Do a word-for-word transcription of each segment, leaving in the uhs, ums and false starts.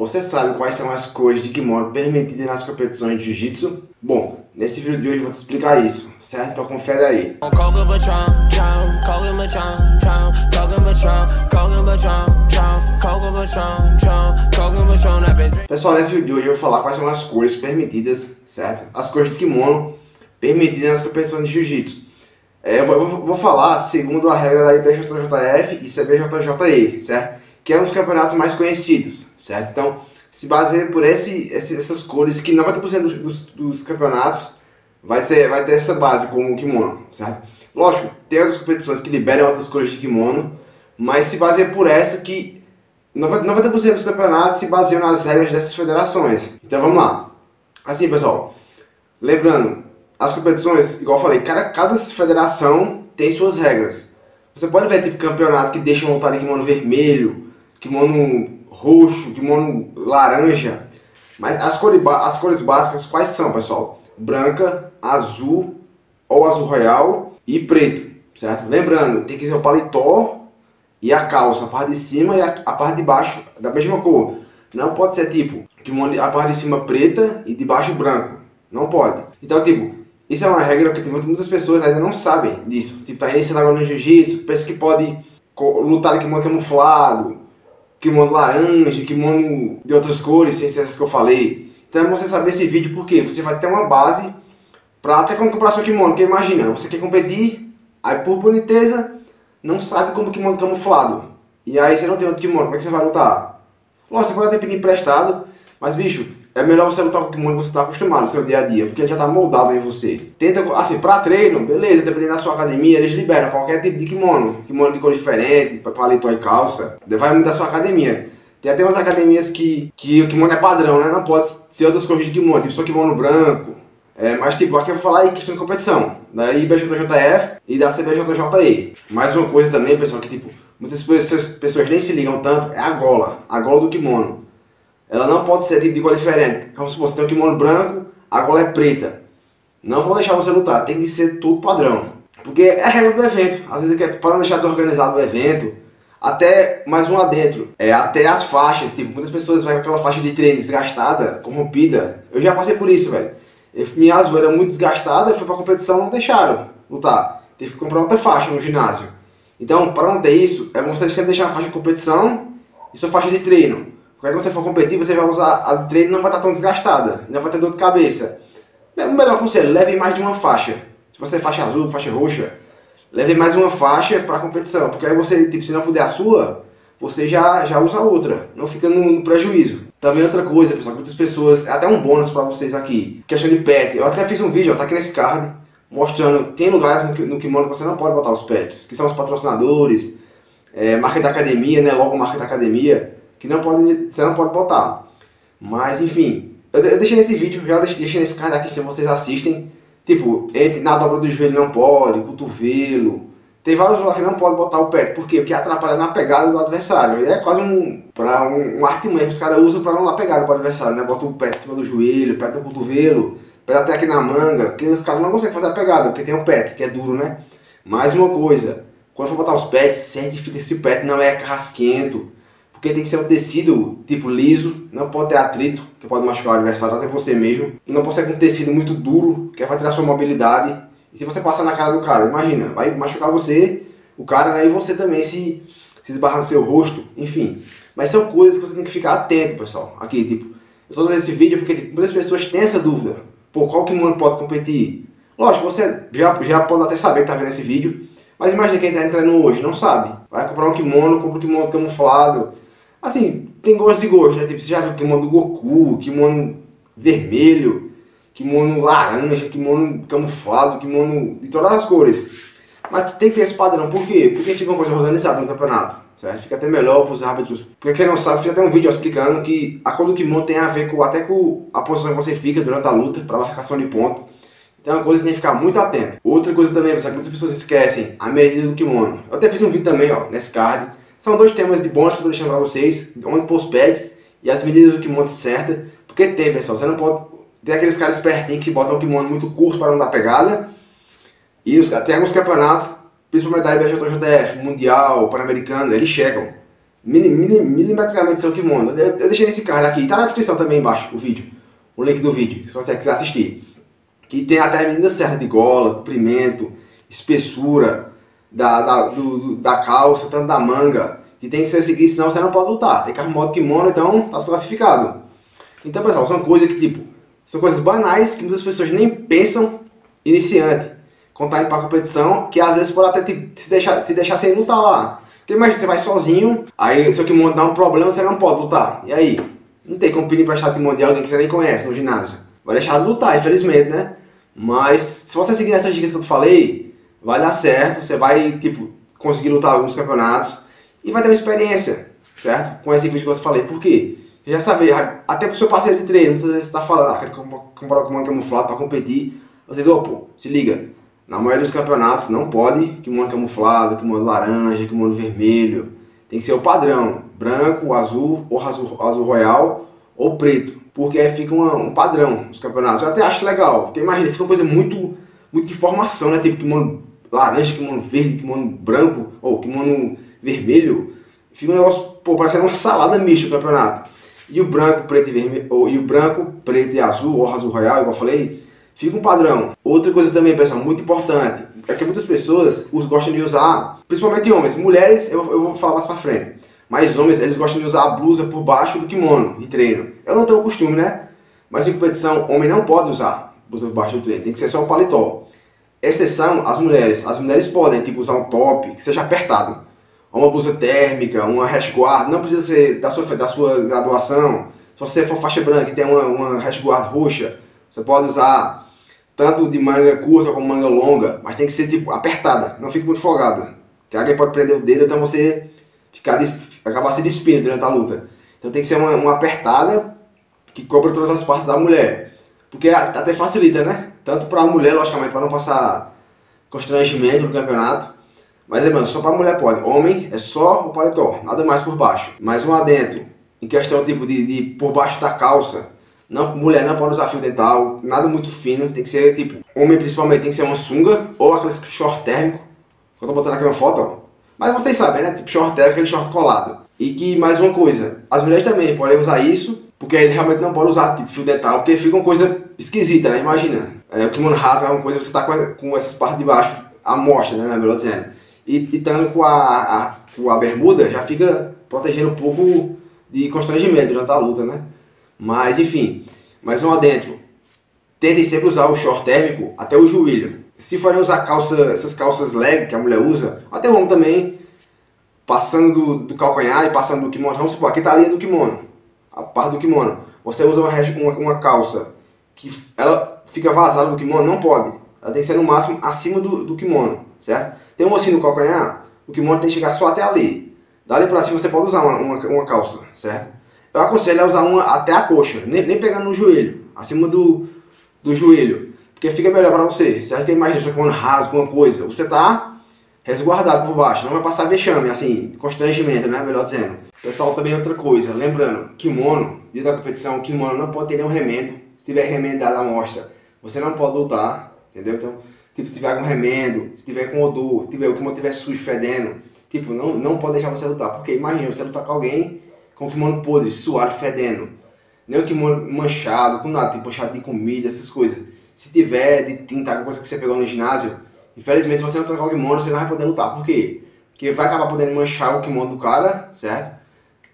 Você sabe quais são as cores de kimono permitidas nas competições de jiu-jitsu? Bom, nesse vídeo de hoje eu vou te explicar isso, certo? Então confere aí. Pessoal, nesse vídeo de hoje eu vou falar quais são as cores permitidas, certo? As cores de kimono permitidas nas competições de jiu-jitsu. É, eu vou, vou, vou falar segundo a regra da I B J J F e C B J J E, certo? Que é um dos campeonatos mais conhecidos, certo? Então, se baseia por esse, essas cores que noventa por cento dos, dos, dos campeonatos vai, ser, vai ter essa base com o kimono, certo? Lógico, tem outras competições que liberam outras cores de kimono, mas se baseia por essa que noventa por cento dos campeonatos se baseiam nas regras dessas federações. Então, vamos lá. Assim, pessoal, lembrando, as competições, igual eu falei, cada, cada federação tem suas regras. Você pode ver tipo campeonato que deixa montar em kimono vermelho, kimono roxo, kimono laranja. Mas as cores, as cores básicas quais são, pessoal? Branca, azul ou azul royal e preto, certo? Lembrando, tem que ser o paletó e a calça, a parte de cima e a, a parte de baixo da mesma cor. Não pode ser tipo kimono, a parte de cima preta e de baixo branco. Não pode. Então, tipo, isso é uma regra que tem muitas pessoas ainda não sabem disso. Tipo, tá iniciando agora no jiu-jitsu, pensa que pode lutar de kimono camuflado, kimono laranja, kimono de outras cores, sem ser essas que eu falei. Então é bom você saber esse vídeo porque você vai ter uma base pra até como comprar seu kimono. Porque imagina, você quer competir, aí por boniteza não sabe como kimono camuflado. E aí você não tem outro kimono, como é que você vai lutar? Lógico, você pode até pedir emprestado, mas bicho, é melhor você lutar com o kimono que você está acostumado no seu dia a dia, porque ele já está moldado em você. Tenta, assim, para treino, beleza, dependendo da sua academia, eles liberam qualquer tipo de kimono. Kimono de cor diferente, paletó e calça, vai muito da sua academia. Tem até umas academias que, que o kimono é padrão, né? Não pode ser outras cores de kimono, tipo só kimono branco. É, mas tipo, aqui eu vou falar em questão de competição, da I B J J F e da C B J J E. Mais uma coisa também, pessoal, que tipo, muitas pessoas nem se ligam tanto, é a gola, a gola do kimono. Ela não pode ser tipo de cor diferente. Vamos supor, você tem um kimono branco, a gola é preta. Não vou deixar você lutar, tem que ser tudo padrão. Porque é a regra do evento. Às vezes, é para não deixar desorganizado o evento, até mais um adentro. É, até as faixas, tipo, muitas pessoas vão com aquela faixa de treino desgastada, corrompida. Eu já passei por isso, velho. Eu, minha azul era muito desgastada, eu fui pra competição, não deixaram lutar. Teve que comprar outra faixa no ginásio. Então, para não ter isso, é bom você sempre deixar a faixa de competição e sua faixa de treino. Quando você for competir, você vai usar a treino, não vai estar tão desgastada, não vai ter dor de cabeça. O melhor conselho, leve mais de uma faixa. Se você é faixa azul, faixa roxa, leve mais uma faixa para a competição, porque aí você, tipo, se não puder a sua, você já, já usa outra, não fica no, no prejuízo. Também outra coisa, pessoal, muitas pessoas, é até um bônus para vocês aqui, questão de pet. Eu até fiz um vídeo, ó, tá aqui nesse card, mostrando, tem lugares no, no kimono que você não pode botar os pets, que são os patrocinadores, é, marca da academia, né, logo marca da academia, que não pode, você não pode botar. Mas enfim, eu, eu deixei nesse vídeo, já deixei, deixei nesse card aqui se vocês assistem. Tipo, entre, na dobra do joelho não pode, cotovelo. Tem vários lugares que não pode botar o pé. Por quê? Porque atrapalha na pegada do adversário. É quase um, pra um, um artimanha que os caras usam para não dar pegada pro adversário, né? Bota o pé em cima do joelho, pé no cotovelo, pé até aqui na manga. Porque os caras não conseguem fazer a pegada, porque tem o pé, que é duro, né? Mais uma coisa, quando for botar os pés, certifica se o pé não é carrasquento. Porque tem que ser um tecido tipo liso, não pode ter atrito, que pode machucar o adversário, até você mesmo. Não pode ser com um tecido muito duro, que vai tirar sua mobilidade. E se você passar na cara do cara, imagina, vai machucar você, o cara, né, e você também se, se esbarrar no seu rosto, enfim. Mas são coisas que você tem que ficar atento, pessoal. Aqui, tipo, eu estou fazendo esse vídeo porque tipo, muitas pessoas têm essa dúvida. Pô, qual kimono pode competir? Lógico, você já, já pode até saber que está vendo esse vídeo. Mas imagina quem está entrando hoje, não sabe. Vai comprar um kimono, compra um kimono camuflado. Assim, tem gosto de gosto, né? Tipo, você já viu kimono do Goku, kimono vermelho, kimono laranja, kimono camuflado, kimono de todas as cores. Mas tem que ter esse padrão, por quê? Porque fica uma coisa organizada no campeonato, certo? Fica até melhor para os árbitros. Porque quem não sabe, fiz até um vídeo explicando que a cor do kimono tem a ver com, até com a posição que você fica durante a luta, para marcação de ponto. Então é uma coisa que tem que ficar muito atento. Outra coisa também, pessoal, que muitas pessoas esquecem, a medida do kimono. Eu até fiz um vídeo também, ó, nesse card. São dois temas de bônus que eu estou deixando para vocês, onde pôr os pegs e as medidas do kimono certa, porque tem, pessoal, você não pode... Tem aqueles caras espertinhos que botam o kimono muito curto para não dar pegada, e os, tem alguns campeonatos, principalmente da I B J J F, Mundial, Pan-Americano, eles checam. Milim, milim, milimetricamente seu kimono. Eu, eu deixei nesse card aqui, tá na descrição também embaixo o vídeo, o link do vídeo, se você quiser assistir. Que tem até a medida certa de gola, comprimento, espessura da, da, do, da calça, tanto da manga, que tem que ser seguido, senão você não pode lutar. Tem que arrumar o kimono, então tá classificado. Então, pessoal, são coisas que tipo, são coisas banais que muitas pessoas nem pensam iniciante. Quando tá indo pra competição, que às vezes pode até te, te, deixar, te deixar sem lutar lá. Porque imagina, você vai sozinho, aí seu kimono dá um problema, você não pode lutar. E aí? Não tem como pedir emprestado kimono de alguém que você nem conhece no ginásio. Vai deixar de lutar, infelizmente, né? Mas se você seguir essas dicas que eu te falei, vai dar certo, você vai, tipo, conseguir lutar alguns campeonatos e vai ter uma experiência, certo? Com esse vídeo que eu te falei. Por quê? Você já sabe, até pro seu parceiro de treino, muitas vezes você tá falando, ah, quero comprar um kimono camuflado pra competir. Vocês, ô, pô, se liga. Na maioria dos campeonatos não pode kimono camuflado, kimono laranja, kimono vermelho. Tem que ser o padrão, branco, azul, ou azul, azul royal, ou preto. Porque aí fica uma, um padrão nos campeonatos. Eu até acho legal, porque imagina, fica uma coisa muito, muito de formação, né? Tipo kimono laranja, kimono verde, kimono branco, ou kimono vermelho. Fica um negócio, pô, parece uma salada mista o campeonato. E o branco, preto e vermelho, ou e o branco, preto e azul, ou azul royal, igual eu falei. Fica um padrão. Outra coisa também, pessoal, muito importante, é que muitas pessoas gostam de usar, principalmente homens, mulheres, eu, eu vou falar mais pra frente, mas homens, eles gostam de usar a blusa por baixo do kimono em treino. Eu não tenho o costume, né? Mas em competição, homem não pode usar blusa por baixo do treino, tem que ser só o paletó. Exceção, as mulheres. As mulheres podem, tipo, usar um top que seja apertado, ou uma blusa térmica, uma resguardo, não precisa ser da sua, da sua graduação. Se você for faixa branca e tem uma, uma resguardo roxa, você pode usar tanto de manga curta como manga longa, mas tem que ser tipo apertada, não fica muito folgada, que alguém pode prender o dedo, então você ficar, acabar se despindo durante a luta. Então tem que ser uma, uma apertada que cobre todas as partes da mulher, porque até facilita, né? Tanto para a mulher, logicamente, para não passar constrangimento no campeonato, mas é, mano, só para mulher pode. Homem é só o paletó, nada mais por baixo. Mais um adentro, em questão tipo de, de por baixo da calça. Não, mulher não pode usar fio dental, nada muito fino, tem que ser tipo, homem principalmente tem que ser uma sunga, ou aquele short térmico, que eu tô botando aqui uma foto, ó. Mas vocês sabem, né, tipo short térmico, aquele short colado. E que, mais uma coisa, as mulheres também podem usar isso, porque ele realmente não pode usar tipo fio dental, porque fica uma coisa esquisita, né, imagina. É, o kimono rasga é uma coisa, você tá com, com essas partes de baixo, a mostra, né, melhor dizendo. E, e estando com a, a, com a bermuda, já fica protegendo um pouco de constrangimento durante a luta, né. Mas enfim, mais um adentro, tentem sempre usar o short térmico até o joelho. Se forem usar calça, essas calças leg que a mulher usa, até o homem também, passando do, do calcanhar e passando do kimono, vamos supor, aqui está a linha do kimono, a parte do kimono. Você usa uma, uma, uma calça que ela fica vazada do kimono, não pode, ela tem que ser no máximo acima do, do kimono, certo? Tem um ossinho no calcanhar, o kimono tem que chegar só até ali, dali para cima você pode usar uma, uma, uma calça, certo? Eu aconselho a usar uma até a coxa, nem, nem pegando no joelho, acima do, do joelho, porque fica melhor para você. Certo? Que imagina, você quando rasga alguma coisa, você tá resguardado por baixo, não vai passar vexame, assim, constrangimento, né, melhor dizendo. Pessoal, também outra coisa, lembrando, kimono, dentro da competição, kimono não pode ter nenhum remendo, se tiver remendo da amostra, você não pode lutar, entendeu? Então, tipo, se tiver algum remendo, se tiver com odor, se tiver, o kimono tiver sujo, fedendo, tipo, não, não pode deixar você lutar, porque imagina, você lutar com alguém com o kimono podre, suado, fedendo. Nem o kimono manchado, com nada, tipo manchado de comida, essas coisas. Se tiver de tinta, alguma coisa que você pegou no ginásio, infelizmente se você não trocar o kimono, você não vai poder lutar. Por quê? Porque vai acabar podendo manchar o kimono do cara, certo?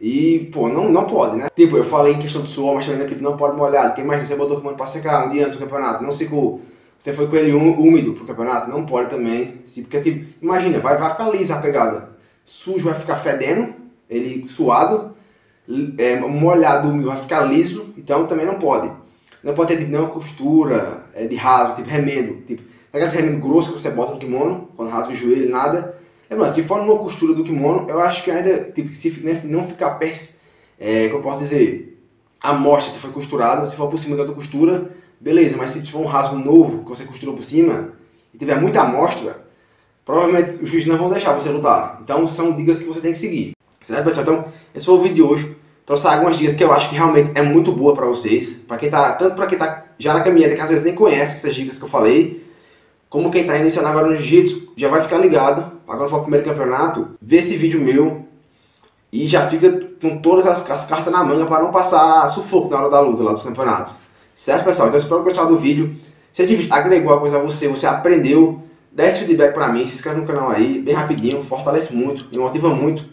E, pô, não, não pode, né? Tipo, eu falei em questão do suor, mas também, né, tipo, não pode molhar. Porque imagina, você botou o kimono pra secar um dia antes do campeonato, não secou. Você foi com ele úmido pro campeonato, não pode também. Porque, tipo, imagina, vai, vai ficar lisa a pegada. Sujo, vai ficar fedendo, ele suado. É, molhado, úmido, vai ficar liso, então também não pode. Não pode ter tipo nenhuma costura é, de raso, tipo remendo, tipo, aqueles remendos grossos que você bota no kimono, quando rasga o joelho, nada. Lembrando, se for numa costura do kimono, eu acho que ainda, tipo, se não ficar, é, como eu posso dizer, a amostra que foi costurada, se for por cima da outra costura, beleza, mas se for um rasgo novo, que você costurou por cima, e tiver muita amostra, provavelmente os juízes não vão deixar você lutar. Então são dicas que você tem que seguir. Certo, pessoal? Então, esse foi o vídeo de hoje. Trouxe algumas dicas que eu acho que realmente é muito boa para vocês. Para quem tá, tanto para quem tá já na caminhada, que às vezes nem conhece essas dicas que eu falei, como quem tá iniciando agora no jiu-jitsu, já vai ficar ligado. Agora foi o primeiro campeonato, vê esse vídeo meu e já fica com todas as, as cartas na manga para não passar sufoco na hora da luta lá dos campeonatos. Certo, pessoal? Então espero que gostar do vídeo. Se esse vídeo agregou alguma coisa a você, você aprendeu, dá esse feedback para mim, se inscreve no canal aí, bem rapidinho, fortalece muito, me motiva muito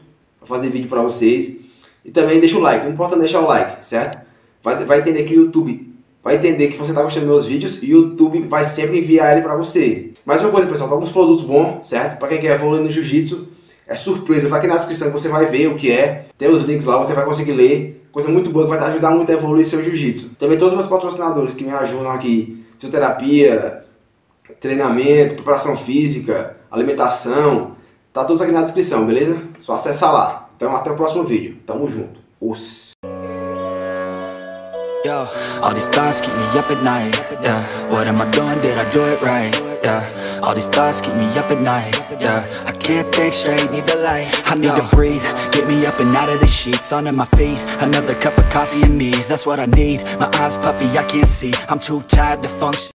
a fazer vídeo para vocês. E também deixa o like, não importa deixar o like, certo? Vai, vai entender que o YouTube vai entender que você está gostando dos meus vídeos e o YouTube vai sempre enviar ele para você. Mais uma coisa, pessoal, tem alguns produtos bons, certo? Para quem quer evoluir no jiu-jitsu, é surpresa. Vai aqui na descrição que você vai ver o que é. Tem os links lá, você vai conseguir ler. Coisa muito boa que vai te ajudar muito a evoluir seu jiu-jitsu. Também todos os meus patrocinadores que me ajudam aqui. Fisioterapia, treinamento, preparação física, alimentação. Tá tudo aqui na descrição, beleza? Só acessa lá. Então até o próximo vídeo. Tamo junto. Os... Yo, all these thoughts keep me up at night, yeah. What am I doing, did I do it right, yeah. All these thoughts keep me up at night, yeah. I can't think straight, need the light. I need to breathe, get me up and out of the sheets. Under my feet, another cup of coffee and me. That's what I need, my eyes puffy, I can't see. I'm too tired to function.